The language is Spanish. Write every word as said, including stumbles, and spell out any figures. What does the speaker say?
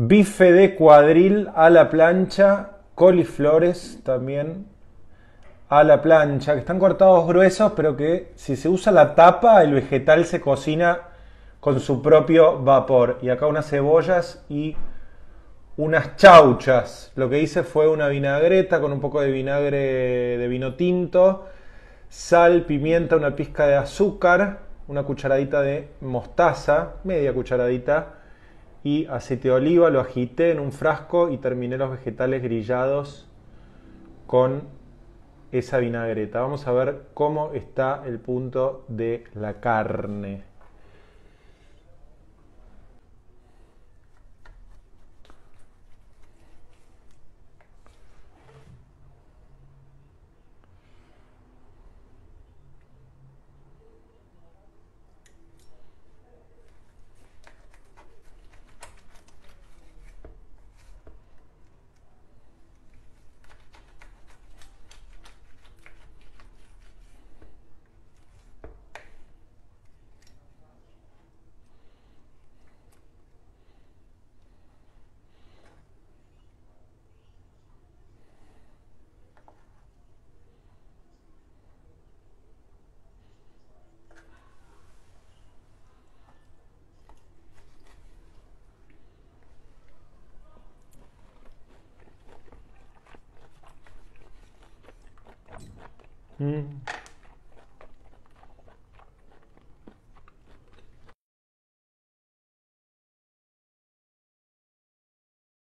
Bife de cuadril a la plancha, coliflores también a la plancha, que están cortados gruesos, pero que si se usa la tapa, el vegetal se cocina con su propio vapor. Y acá unas cebollas y unas chauchas. Lo que hice fue una vinagreta con un poco de vinagre de vino tinto, sal, pimienta, una pizca de azúcar, una cucharadita de mostaza, media cucharadita, y aceite de oliva. Lo agité en un frasco y terminé los vegetales grillados con esa vinagreta. Vamos a ver cómo está el punto de la carne. Mm.